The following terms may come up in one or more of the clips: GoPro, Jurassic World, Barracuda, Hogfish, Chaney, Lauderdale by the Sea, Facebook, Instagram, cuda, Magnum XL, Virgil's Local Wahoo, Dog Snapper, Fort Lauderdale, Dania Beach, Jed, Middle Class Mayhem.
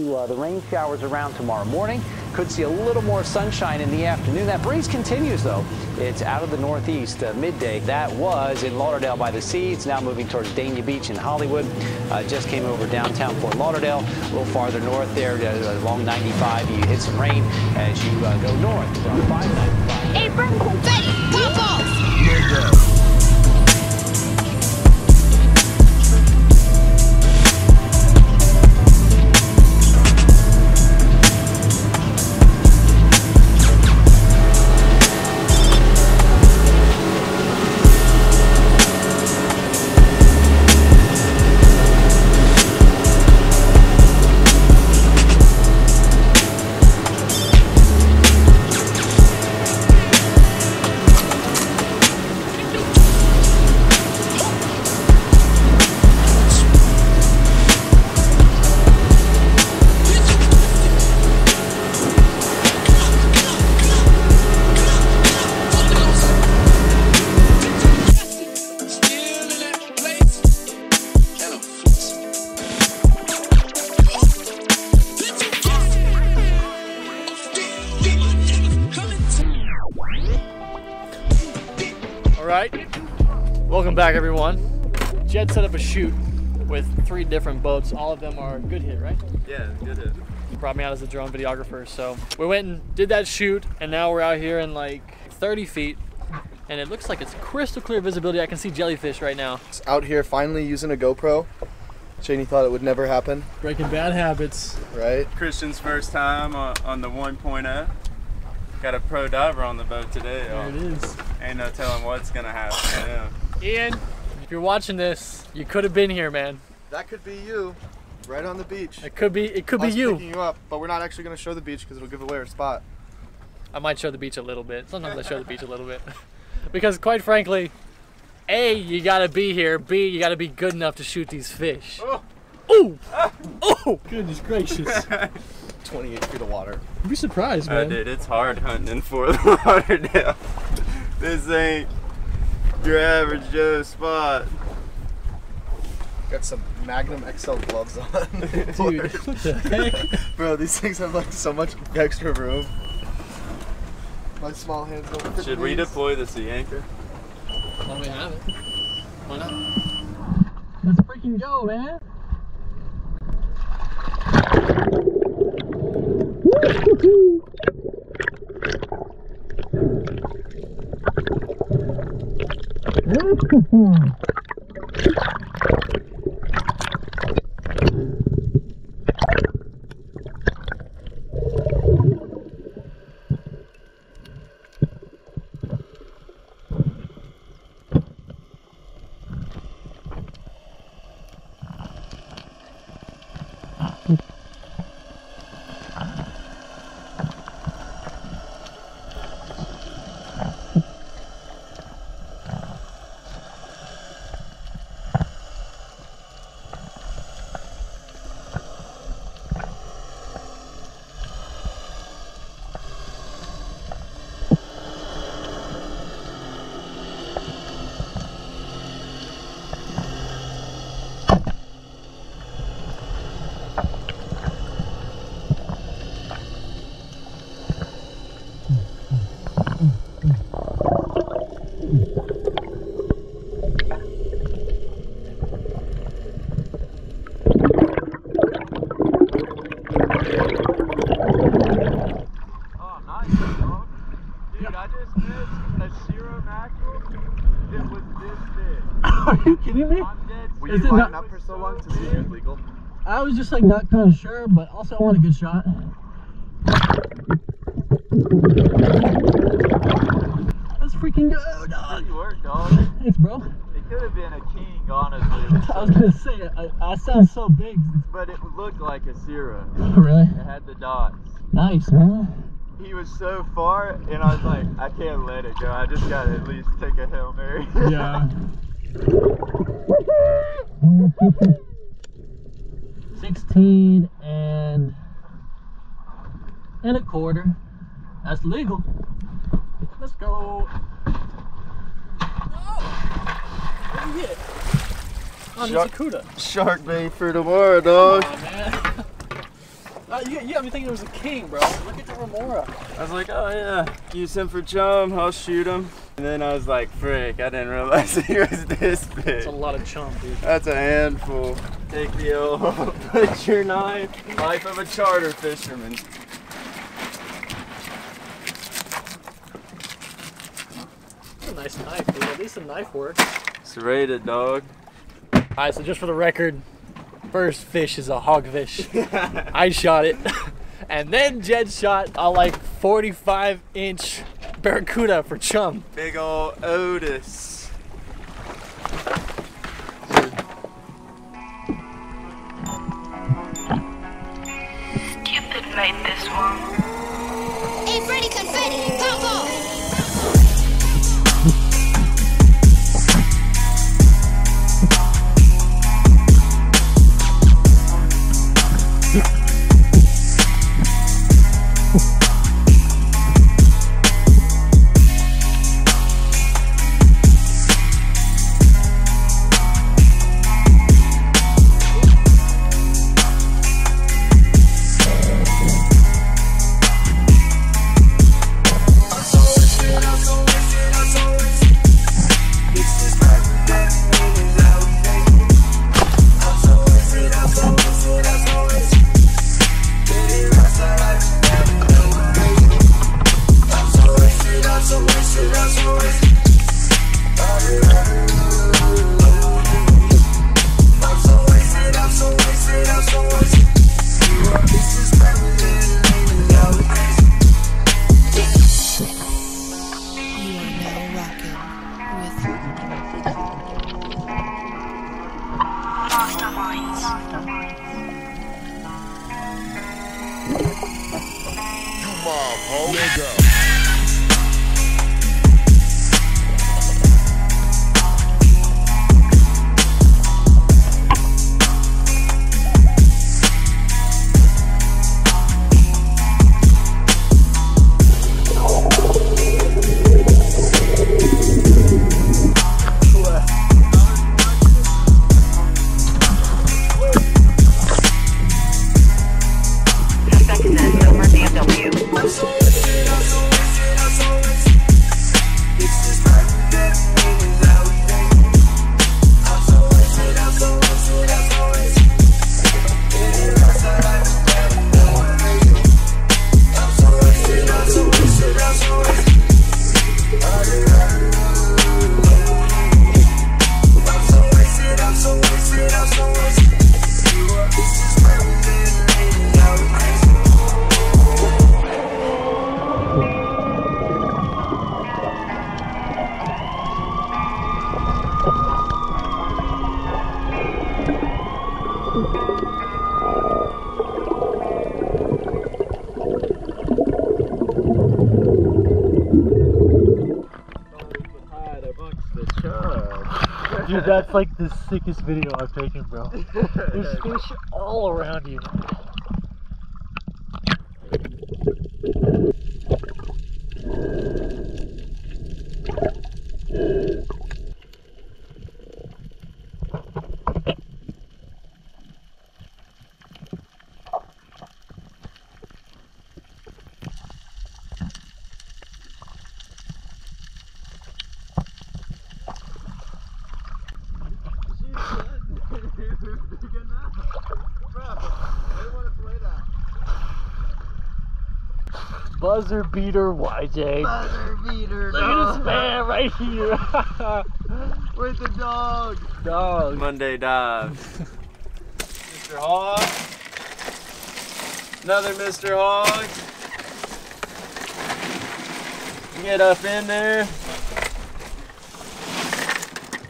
The rain showers around tomorrow morning. Could see a little more sunshine in the afternoon. That breeze continues, though. It's out of the northeast midday. That was in Lauderdale by the Sea. It's now moving towards Dania Beach in Hollywood. Just came over downtown Fort Lauderdale. A little farther north there, along 95. You hit some rain as you go north. April, May, Pop-Off! Welcome back, everyone. Jed set up a shoot with 3 different boats. All of them are good hit, right? Yeah, good hit. He brought me out as a drone videographer, so we went and did that shoot, and now we're out here in like 30 feet, and it looks like it's crystal clear visibility. I can see jellyfish right now. It's out here finally using a GoPro. Chaney thought it would never happen. Breaking bad habits. Right. Christian's first time on the 1.0. Got a pro diver on the boat today. There it is. Ain't no telling what's gonna happen. Yeah. Ian, if you're watching this, you could have been here, man. That could be you, right on the beach. It could be you. Picking you up, but we're not actually going to show the beach because it'll give away our spot. I might show the beach a little bit. Sometimes I show the beach a little bit, because quite frankly, A, you gotta be here. B, you gotta be good enough to shoot these fish. Oh, ooh. Oh, goodness gracious. 28 feet of water. You'd be surprised, man. Dude, it's hard hunting in Fort Lauderdale. This ain't your average Joe spot. Got some Magnum XL gloves on. Dude, what the heck? Bro, these things have like so much extra room. My small hands don't fit. Should we deploy the sea anchor? Well, we have it. Why not? Let's freaking go, man. Woo-hoo-hoo. I was just like not kind of sure, but also I want a good shot. Let's freaking go, dog. You work, dog. Thanks, bro. It could have been a king, honestly. I was gonna say, I sound so big, but it looked like a zero. Oh, really? It had the dots. Nice, man. He was so far, and I was like, I can't let it go. I just gotta at least take a Hail Mary. Yeah. Woohoo! 16 and a quarter. That's legal. Let's go. Oh, what do we hit? Oh, there's a cuda. Shark bait for tomorrow, dog. Oh, man. You got me thinking it was a king, bro. Look at the remora. I was like, oh yeah, use him for chum, I'll shoot him. And then I was like, frick, I didn't realize he was this big. That's a lot of chum, dude. That's a handful. Take the old butcher knife, life of a charter fisherman. That's a nice knife, dude. At least the knife works. Serrated, dog. Alright, so just for the record, first fish is a hogfish. I shot it. And then Jed shot a like 45-inch barracuda for chum. Big ol' Otis. Cupid made this one. Hey Freddy, confetti, pop off! Dude, that's like the sickest video I've taken, bro. There's fish all around you. Buzzer beater YJ. Buzzer beater. Look at this man right here. With the dog. Dog. Monday dives. Mr. Hog. Another Mr. Hog. Get up in there.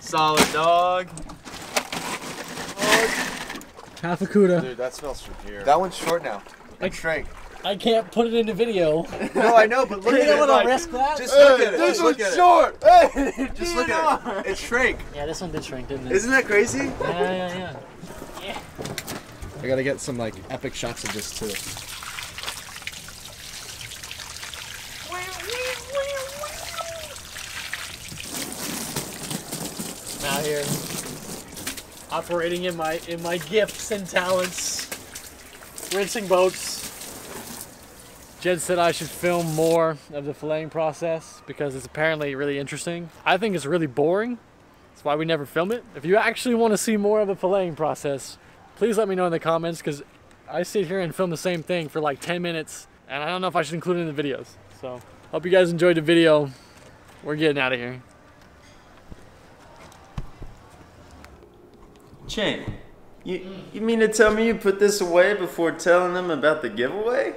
Solid dog. Half a cuda. Dude, that smells from here. That one's short now. Like shrank. I can't put it in the video. No, I know, but look at it. You don't want to risk that? Just look at it. This one's short. Just look at it. It shrank. Yeah, this one did shrink, didn't it? Isn't that crazy? Yeah. I gotta get some like epic shots of this too. I'm out here operating in my gifts and talents. rinsing boats. Jed said I should film more of the filleting process because it's apparently really interesting. I think it's really boring. That's why we never film it. If you actually want to see more of the filleting process, please let me know in the comments, because I sit here and film the same thing for like 10 minutes and I don't know if I should include it in the videos. So hope you guys enjoyed the video. We're getting out of here. Chaney, you mean to tell me you put this away before telling them about the giveaway?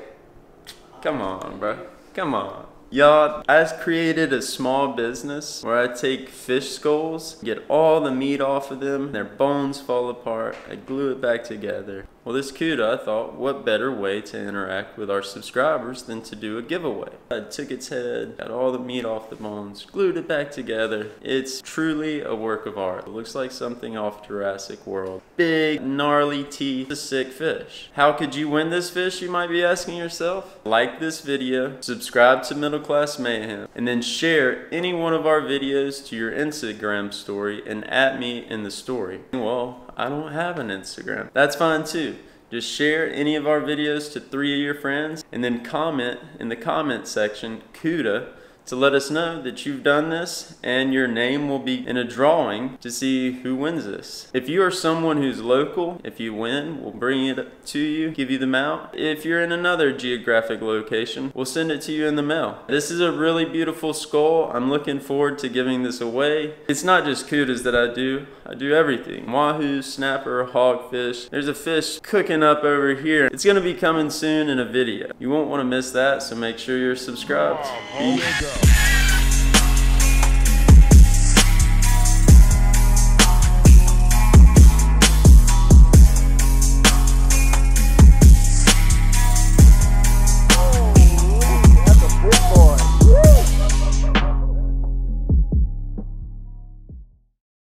Come on, bro. Come on. Y'all, I've created a small business where I take fish skulls, get all the meat off of them, their bones fall apart, I glue it back together. Well, this cuda, I thought, what better way to interact with our subscribers than to do a giveaway? I took its head, got all the meat off the bones, glued it back together. It's truly a work of art. It looks like something off Jurassic World. Big, gnarly teeth, a sick fish. How could you win this fish, you might be asking yourself? Like this video, subscribe to Middle Class Mayhem, and then share any one of our videos to your Instagram story and at me in the story. Well, I don't have an Instagram. That's fine too. Just share any of our videos to 3 of your friends and then comment in the comment section, CUDA, to let us know that you've done this, and your name will be in a drawing to see who wins this. If you are someone who's local, if you win, we'll bring it up to you, give you the mail. If you're in another geographic location, we'll send it to you in the mail. This is a really beautiful skull. I'm looking forward to giving this away. It's not just cudas that I do everything. Wahoo, snapper, hogfish. There's a fish cooking up over here. It's gonna be coming soon in a video. You won't wanna miss that, so make sure you're subscribed. Peace.